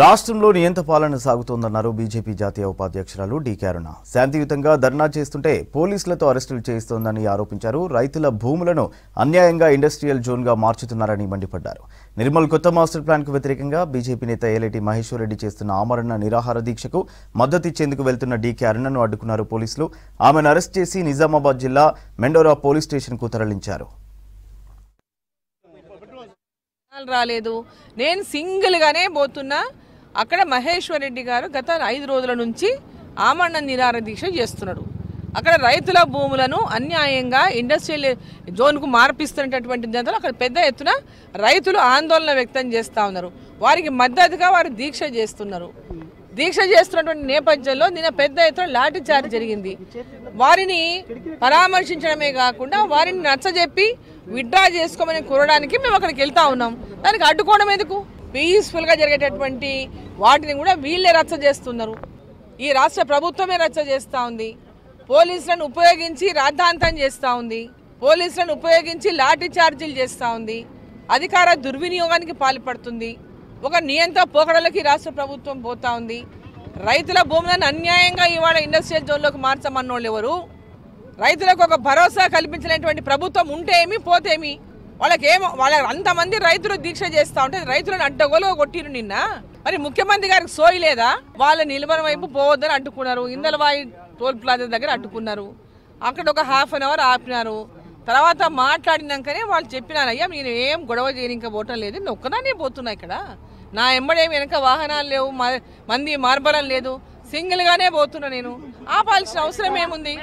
రాష్ట్రంలో నియంత పాలన సాగుతోందన్నారు బీజేపీ జాతీయ ఉపాధ్యక్షురాలు డీకే అరుణ। శాంతియుతంగా ధర్నా చేస్తుంటే పోలీసులతో అరెస్టులు చేయిస్తోందని ఆరోపించారు। రైతుల భూములను అన్యాయంగా ఇండస్ట్రియల్ జోన్ గా మార్చుతున్నారని మండిపడ్డారు। నిర్మల్ కొత్త మాస్టర్ ప్లాన్ కు వ్యతిరేకంగా బీజేపీ నేత ఏలేటి మహేశ్వర్ రెడ్డి చేస్తున్న ఆమరణ నిరాహార దీక్షకు మద్దతు ఇచ్చేందుకు వెళ్తున్న డీకే అరుణను అడ్డుకున్నారు పోలీసులు। ఆమెను అరెస్ట్ చేసి నిజామాబాద్ జిల్లా మెండోరా పోలీస్ స్టేషన్ కు తరలించారు। రాలేదు, నేను సింగిల్గానే పోతున్నా। అక్కడ మహేశ్వర్ రెడ్డి గారు గత 5 రోజుల నుంచి ఆమరణ నిరాహార దీక్ష చేస్తున్నాడు। అక్కడ రైతుల భూములను అన్యాయంగా ఇండస్ట్రియల్ జోన్కు మార్పిస్తున్నటువంటి జంతువులు అక్కడ పెద్ద ఎత్తున రైతులు ఆందోళన వ్యక్తం చేస్తూ ఉన్నారు। వారికి మద్దతుగా వారు దీక్ష చేస్తున్నారు। దీక్ష చేస్తున్నటువంటి నేపథ్యంలో నిన్న పెద్ద ఎత్తున లాఠీ చార్జ్ జరిగింది। వారిని పరామర్శించడమే కాకుండా వారిని నచ్చజెప్పి విత్డ్రా చేసుకోమని కోరడానికి మేము అక్కడికి వెళ్తా ఉన్నాం। దానికి అడ్డుకోవడం ఎందుకు? పీస్ఫుల్గా జరిగేటటువంటి వాటిని కూడా వీళ్ళే రచ్చ చేస్తున్నారు। ఈ రాష్ట్ర ప్రభుత్వమే రచ్చ చేస్తూ ఉంది। పోలీసులను ఉపయోగించి రాద్ధాంతం చేస్తూ ఉంది। పోలీసులను ఉపయోగించి లాఠీ చార్జీలు చేస్తూ ఉంది। అధికార దుర్వినియోగానికి పాల్పడుతుంది। ఒక నియంత పోకడలకి రాష్ట్ర ప్రభుత్వం పోతా ఉంది। రైతుల భూములను అన్యాయంగా ఇవాళ ఇండస్ట్రియల్ జోన్లోకి మార్చమన్నోళ్ళు ఎవరు? రైతులకు ఒక భరోసా కల్పించలేనటువంటి ప్రభుత్వం ఉంటే ఏమి, పోతేమి? వాళ్ళకేమో వాళ్ళ అంతమంది రైతులు దీక్ష చేస్తూ ఉంటే రైతులను అడ్డగోలుగా కొట్టిరు నిన్న। మరి ముఖ్యమంత్రి గారికి సోయి లేదా? వాళ్ళ నిలబడిన వైపు పోవద్దని అడ్డుకున్నారు। ఇందలవాయి టోల్ ప్లాజా దగ్గర అడ్డుకున్నారు। అక్కడ ఒక 1/2 గంట ఆపినారు। తర్వాత మాట్లాడినాకనే వాళ్ళు చెప్పినారయ్యా నేను ఏం గొడవ చేయనిక పోవటం లేదు, నేను ఒక్కదానే పోతున్నా, ఇక్కడ నా ఎమ్మడేమి వెనక వాహనాలు లేవు, మంది మార్బలం లేదు, సింగిల్గానే పోతున్నా, నేను ఆపాల్సిన అవసరం ఏముంది?